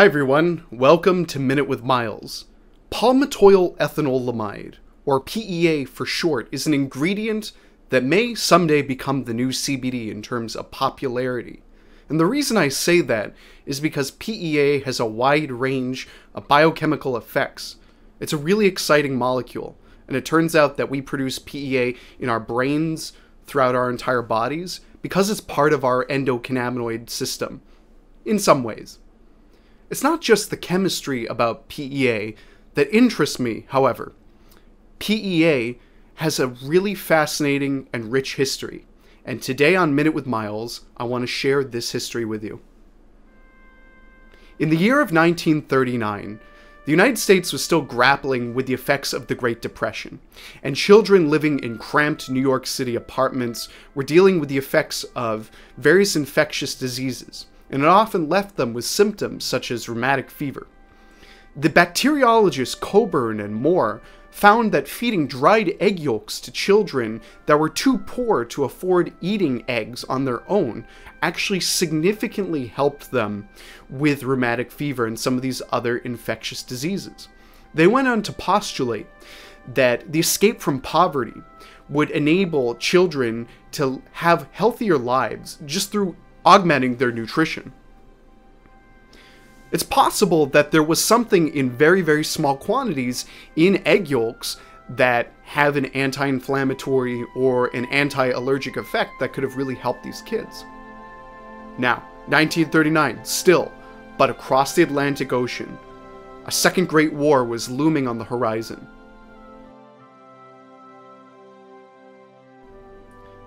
Hi everyone, welcome to Minute with Miles. Palmitoyl ethanolamide, or PEA for short, is an ingredient that may someday become the new CBD in terms of popularity. And the reason I say that is because PEA has a wide range of biochemical effects. It's a really exciting molecule, and it turns out that we produce PEA in our brains, throughout our entire bodies, because it's part of our endocannabinoid system, in some ways. It's not just the chemistry about PEA that interests me, however. PEA has a really fascinating and rich history, and today on Minute with Miles, I want to share this history with you. In the year of 1939, the United States was still grappling with the effects of the Great Depression, and children living in cramped New York City apartments were dealing with the effects of various infectious diseases, and it often left them with symptoms such as rheumatic fever. The bacteriologists Coburn and Moore found that feeding dried egg yolks to children that were too poor to afford eating eggs on their own actually significantly helped them with rheumatic fever and some of these other infectious diseases. They went on to postulate that the escape from poverty would enable children to have healthier lives just through augmenting their nutrition. It's possible that there was something in very, very small quantities in egg yolks that have an anti-inflammatory or an anti-allergic effect that could have really helped these kids. Now, 1939, still, but across the Atlantic Ocean, a second Great War was looming on the horizon.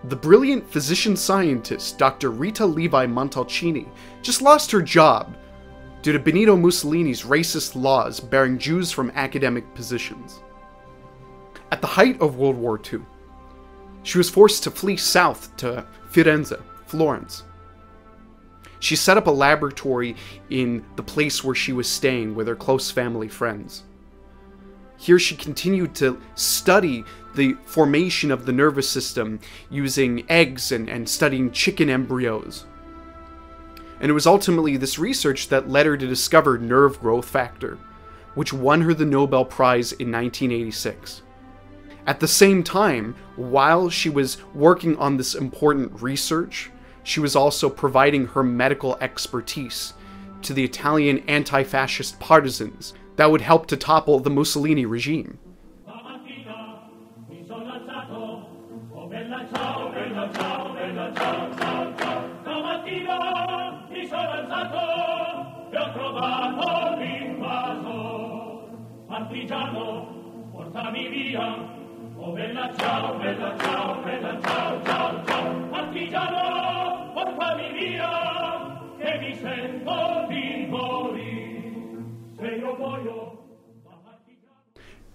The brilliant physician scientist, Dr. Rita Levi-Montalcini, just lost her job due to Benito Mussolini's racist laws barring Jews from academic positions. At the height of World War II, she was forced to flee south to Firenze, Florence. She set up a laboratory in the place where she was staying with her close family friends. Here she continued to study the formation of the nervous system using eggs and studying chicken embryos. And it was ultimately this research that led her to discover nerve growth factor, which won her the Nobel Prize in 1986. At the same time, while she was working on this important research, she was also providing her medical expertise to the Italian anti-fascist partisans that would help to topple the Mussolini regime.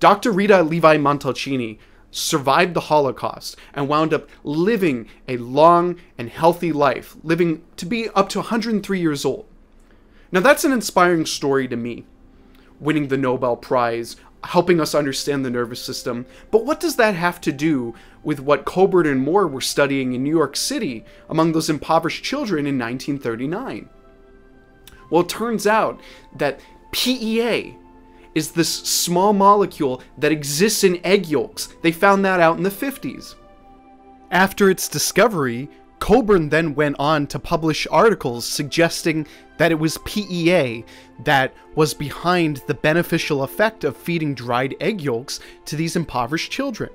Dr. Rita Levi-Montalcini survived the Holocaust and wound up living a long and healthy life, living to be up to 103 years old. Now that's an inspiring story to me, winning the Nobel Prize, helping us understand the nervous system, but what does that have to do with what Coburn and Moore were studying in New York City among those impoverished children in 1939? Well, it turns out that PEA is this small molecule that exists in egg yolks. They found that out in the 50s. After its discovery, Coburn then went on to publish articles suggesting that it was PEA that was behind the beneficial effect of feeding dried egg yolks to these impoverished children.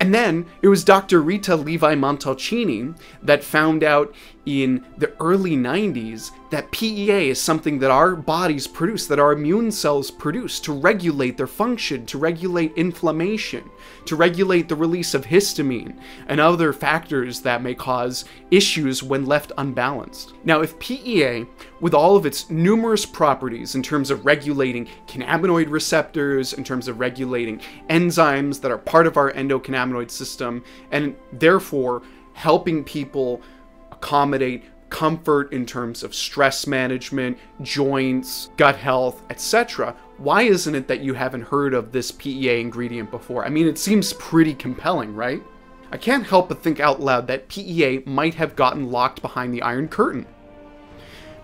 And then it was Dr. Rita Levi-Montalcini that found out in the early 90s that PEA is something that our bodies produce, that our immune cells produce to regulate their function, to regulate inflammation, to regulate the release of histamine and other factors that may cause issues when left unbalanced. Now, if PEA, with all of its numerous properties in terms of regulating cannabinoid receptors, in terms of regulating enzymes that are part of our endocannabinoid system, and therefore helping people accommodate comfort in terms of stress management, joints, gut health, etc. Why isn't it that you haven't heard of this PEA ingredient before? I mean, it seems pretty compelling, right? I can't help but think out loud that PEA might have gotten locked behind the Iron Curtain.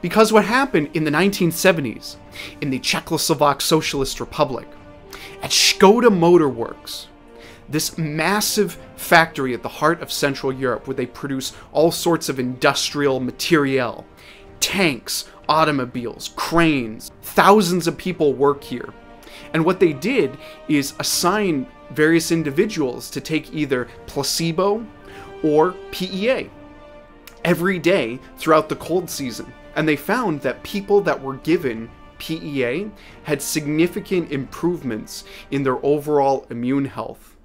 Because what happened in the 1970s, in the Czechoslovak Socialist Republic, at Škoda Motor Works, this massive factory at the heart of Central Europe where they produce all sorts of industrial materiel, tanks, automobiles, cranes, thousands of people work here. And what they did is assign various individuals to take either placebo or PEA every day throughout the cold season. And they found that people that were given PEA had significant improvements in their overall immune health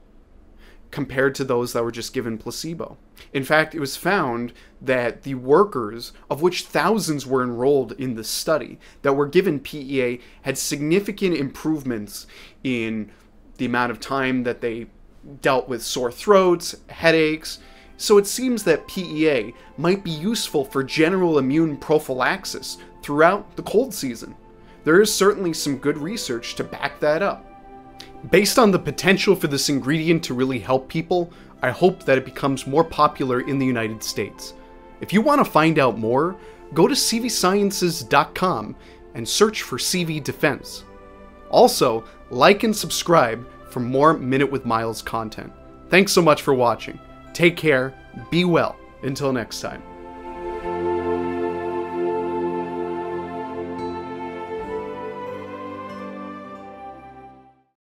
compared to those that were just given placebo. In fact, it was found that the workers, of which thousands were enrolled in the study, that were given PEA had significant improvements in the amount of time that they dealt with sore throats, headaches. So it seems that PEA might be useful for general immune prophylaxis throughout the cold season. There is certainly some good research to back that up. Based on the potential for this ingredient to really help people, I hope that it becomes more popular in the United States. If you want to find out more, go to cvsciences.com and search for CV Defense. Also, like and subscribe for more Minute with Miles content. Thanks so much for watching. Take care, be well, until next time.